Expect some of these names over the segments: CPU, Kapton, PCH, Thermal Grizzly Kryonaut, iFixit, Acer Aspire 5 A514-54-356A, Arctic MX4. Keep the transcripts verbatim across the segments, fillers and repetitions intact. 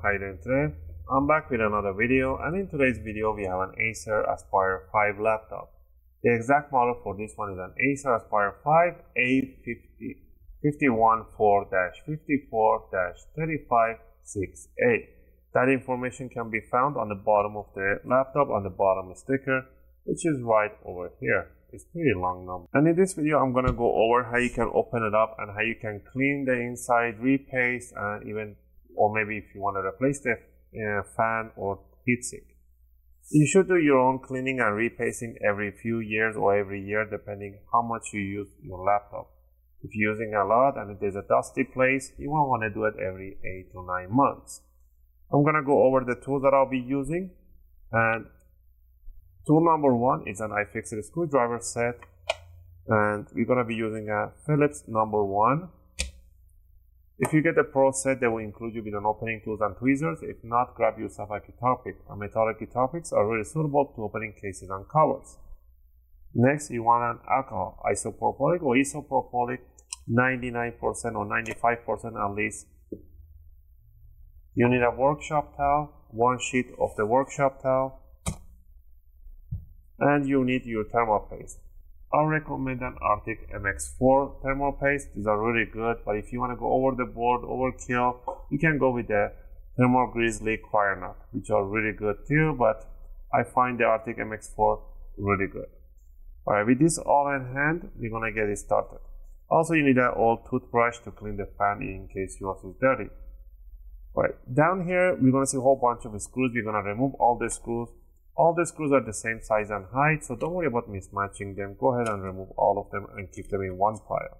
Hi there today, I'm back with another video, and in today's video we have an Acer Aspire five laptop. The exact model for this one is an Acer Aspire five A five one four dash five four dash three five six A. That information can be found on the bottom of the laptop, on the bottom sticker, which is right over here. It's pretty long number. And in this video, I'm gonna go over how you can open it up and how you can clean the inside, repaste, and even, or maybe if you want to replace the uh, fan or heatsink. You should do your own cleaning and repasting every few years or every year, depending how much you use your laptop. If you're using a lot and it is a dusty place, you will want to do it every eight to nine months. I'm gonna go over the tools that I'll be using, and tool number one is an iFixit screwdriver set, and we're going to be using a Phillips number one. If you get the Pro set, they will include you with an opening tools and tweezers. If not, grab yourself a guitar pick. A metallic guitar picks are really suitable to opening cases and covers. Next, you want an alcohol, isopropylic or isopropylic, ninety-nine percent or ninety-five percent at least. You need a workshop towel, one sheet of the workshop towel. And you need your thermal paste. I recommend an Arctic M X four thermal paste. These are really good, but if you want to go over the board, overkill, you can go with the Thermal Grizzly Kryonaut, which are really good too, but I find the Arctic M X four really good. Alright, with this all in hand, we're going to get it started. Also, you need an old toothbrush to clean the fan in case yours is dirty. Alright, down here, we're going to see a whole bunch of screws. We're going to remove all the screws. All the screws are the same size and height, so don't worry about mismatching them. Go ahead and remove all of them and keep them in one pile.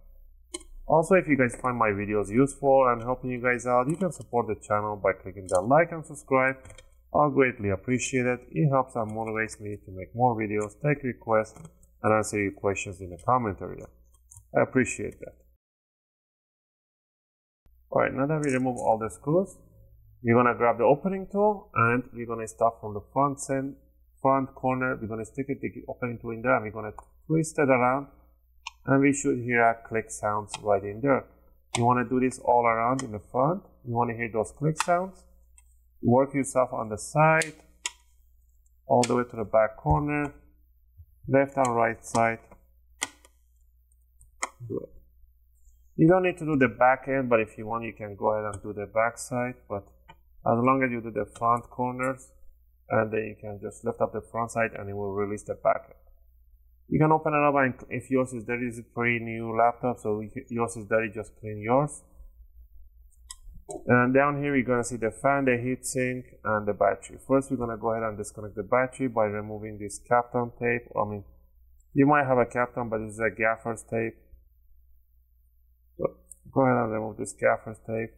Also, if you guys find my videos useful and helping you guys out, you can support the channel by clicking that like and subscribe. I'll greatly appreciate it. It helps and motivates me to make more videos, take requests, and answer your questions in the comment area. I appreciate that. Alright, now that we remove all the screws, we're gonna grab the opening tool, and we're gonna start from the front end. Front corner, we're going to stick it, the opening tool in there, and we're going to twist it around, and we should hear a click sounds right in there. You want to do this all around in the front. You want to hear those click sounds. Work yourself on the side, all the way to the back corner, left and right side. Do it. You don't need to do the back end, but if you want, you can go ahead and do the back side, but as long as you do the front corners, and then you can just lift up the front side and it will release the back end. You can open it up, and if yours is dirty, it's a pretty new laptop, so if yours is dirty, just clean yours. And down here, you're gonna see the fan, the heatsink, and the battery. First, we're gonna go ahead and disconnect the battery by removing this Kapton tape. I mean, you might have a Kapton, but this is a gaffer's tape. So go ahead and remove this gaffer's tape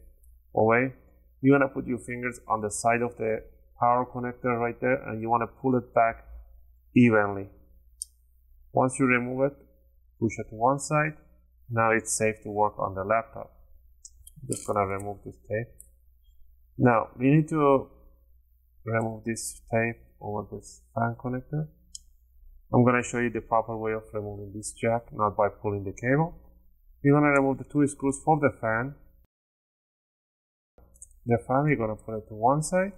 away. You're gonna put your fingers on the side of the power connector right there, and you want to pull it back evenly. Once you remove it, push it to one side. Now it's safe to work on the laptop. I'm just gonna remove this tape. Now we need to remove this tape over this fan connector. I'm gonna show you the proper way of removing this jack, not by pulling the cable. We're gonna remove the two screws for the fan. The fan, we're gonna put it to one side.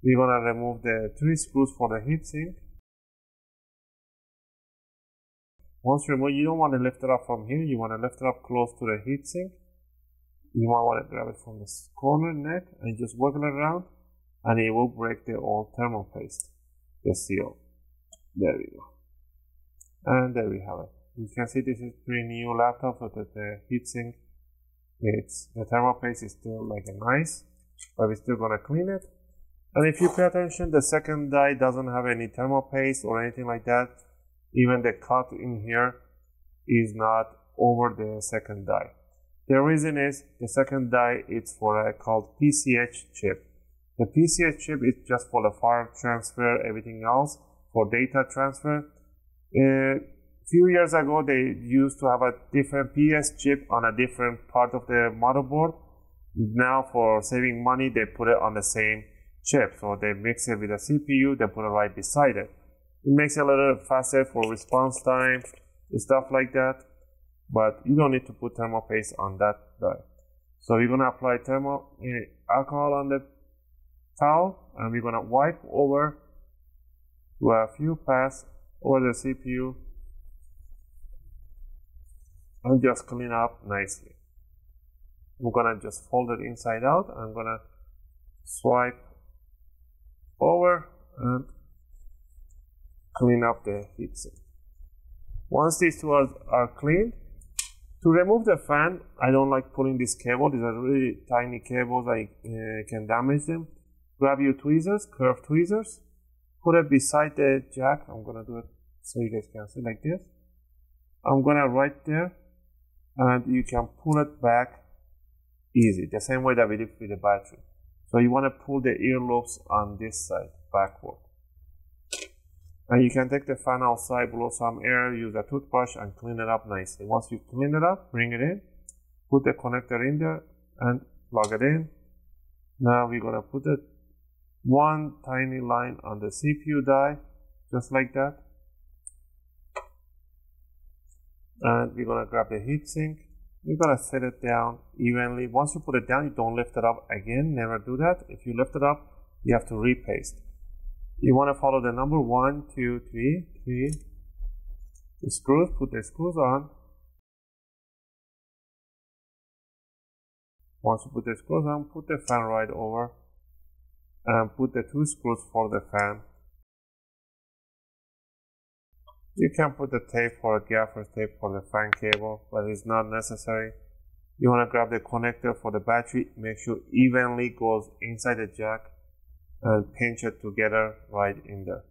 We're gonna remove the three screws for the heatsink. Once removed, you don't want to lift it up from here. You want to lift it up close to the heatsink. You might want to grab it from this corner neck and just wiggle it around, and it will break the old thermal paste, the seal. There we go. And there we have it. You can see this is pretty new laptop, so that the heatsink, it's the thermal paste is still like a nice, but we're still gonna clean it. And if you pay attention, the second die doesn't have any thermal paste or anything like that. Even the cut in here is not over the second die. The reason is the second die is for a called P C H chip. The P C H chip is just for the file transfer, everything else, for data transfer. A few years ago, they used to have a different P S chip on a different part of the motherboard. Now, for saving money, they put it on the same chip, so they mix it with a C P U, they put it right beside it. It makes it a little faster for response time and stuff like that, but you don't need to put thermal paste on that die. So you're gonna apply thermal alcohol on the towel, and we're gonna wipe over to a few pass over the C P U and just clean up nicely. We're gonna just fold it inside out. I'm gonna swipe over and clean up the heat sink. Once these two are, are clean, to remove the fan, I don't like pulling this cable. These are really tiny cables. I uh, can damage them. Grab your tweezers, curved tweezers, put it beside the jack. I'm gonna do it so you guys can see, like this. I'm gonna right there, and you can pull it back easy, the same way that we did with the battery. So you want to pull the earlobes on this side backward. And you can take the fan outside, blow some air, use a toothbrush and clean it up nicely. Once you clean it up, bring it in, put the connector in there and plug it in. Now we're going to put it one tiny line on the C P U die, just like that. And we're going to grab the heatsink. You're gonna set it down evenly. Once you put it down, you don't lift it up again. Never do that. If you lift it up, you have to repaste. You want to follow the number one, two, three, three. The screws. Put the screws on. Once you put the screws on, put the fan right over, and put the two screws for the fan. You can put the tape or a gaffer tape for the fan cable, but it's not necessary. You want to grab the connector for the battery, make sure evenly goes inside the jack and pinch it together right in there.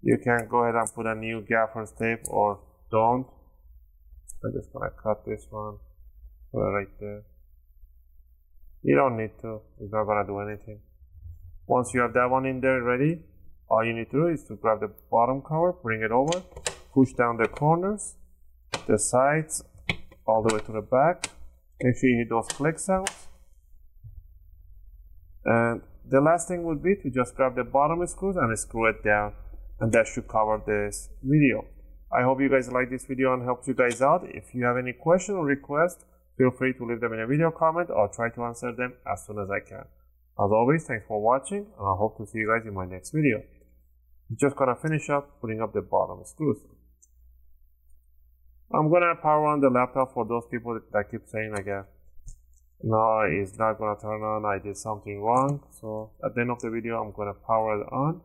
You can go ahead and put a new gaffer tape or don't. I'm just going to cut this one, put it right there. You don't need to, it's not going to do anything. Once you have that one in there ready, all you need to do is to grab the bottom cover, bring it over, push down the corners, the sides, all the way to the back. Make sure you hit those click sounds. And the last thing would be to just grab the bottom screws and screw it down. And that should cover this video. I hope you guys like this video and helped you guys out. If you have any question or request, feel free to leave them in a video comment or try to answer them as soon as I can. As always, thanks for watching and I hope to see you guys in my next video. I'm just gonna finish up putting up the bottom screws. I'm gonna power on the laptop for those people that keep saying like, uh, no, it's not gonna turn on, I did something wrong. So at the end of the video, I'm gonna power it on.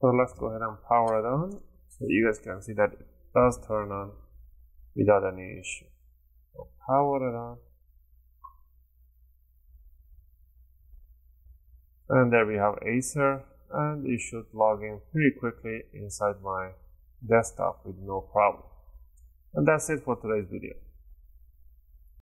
So let's go ahead and power it on so you guys can see that it does turn on without any issue. So power it on. And there we have Acer, and you should log in pretty quickly inside my desktop with no problem. And that's it for today's video.